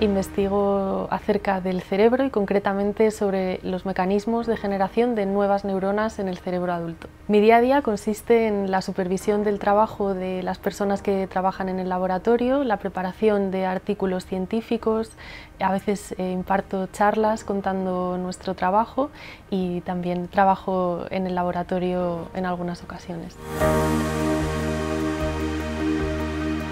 Investigo acerca del cerebro y concretamente sobre los mecanismos de generación de nuevas neuronas en el cerebro adulto. Mi día a día consiste en la supervisión del trabajo de las personas que trabajan en el laboratorio, la preparación de artículos científicos, a veces imparto charlas contando nuestro trabajo y también trabajo en el laboratorio en algunas ocasiones.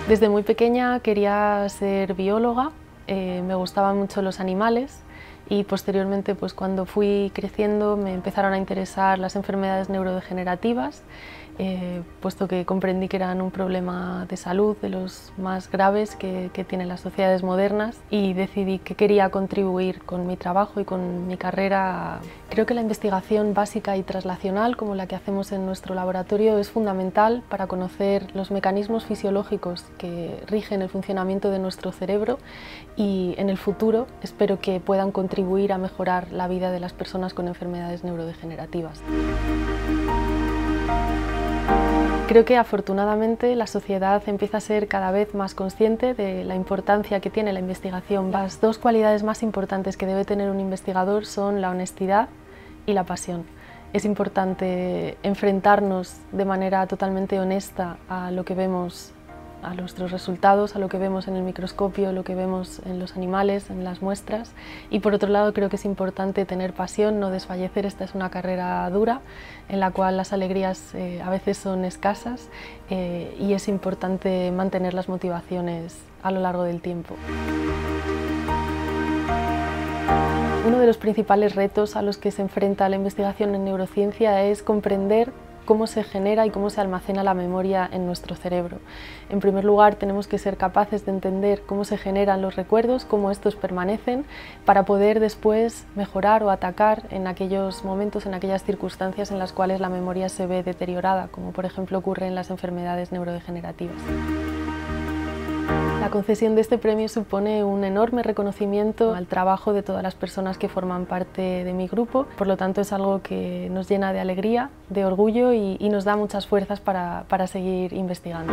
Desde muy pequeña quería ser bióloga, me gustaban mucho los animales y posteriormente, pues, cuando fui creciendo me empezaron a interesar las enfermedades neurodegenerativas, puesto que comprendí que eran un problema de salud de los más graves que tienen las sociedades modernas, y decidí que quería contribuir con mi trabajo y con mi carrera. Creo que la investigación básica y traslacional, como la que hacemos en nuestro laboratorio, es fundamental para conocer los mecanismos fisiológicos que rigen el funcionamiento de nuestro cerebro, y en el futuro espero que puedan contribuir a mejorar la vida de las personas con enfermedades neurodegenerativas. Creo que afortunadamente la sociedad empieza a ser cada vez más consciente de la importancia que tiene la investigación. Las dos cualidades más importantes que debe tener un investigador son la honestidad y la pasión. Es importante enfrentarnos de manera totalmente honesta a lo que vemos, a nuestros resultados, a lo que vemos en el microscopio, a lo que vemos en los animales, en las muestras. Y por otro lado, creo que es importante tener pasión, no desfallecer. Esta es una carrera dura en la cual las alegrías a veces son escasas y es importante mantener las motivaciones a lo largo del tiempo. Uno de los principales retos a los que se enfrenta la investigación en neurociencia es comprender cómo se genera y cómo se almacena la memoria en nuestro cerebro. En primer lugar, tenemos que ser capaces de entender cómo se generan los recuerdos, cómo estos permanecen, para poder después mejorar o atacar en aquellos momentos, en aquellas circunstancias en las cuales la memoria se ve deteriorada, como por ejemplo ocurre en las enfermedades neurodegenerativas. La concesión de este premio supone un enorme reconocimiento al trabajo de todas las personas que forman parte de mi grupo, por lo tanto es algo que nos llena de alegría, de orgullo y nos da muchas fuerzas para seguir investigando.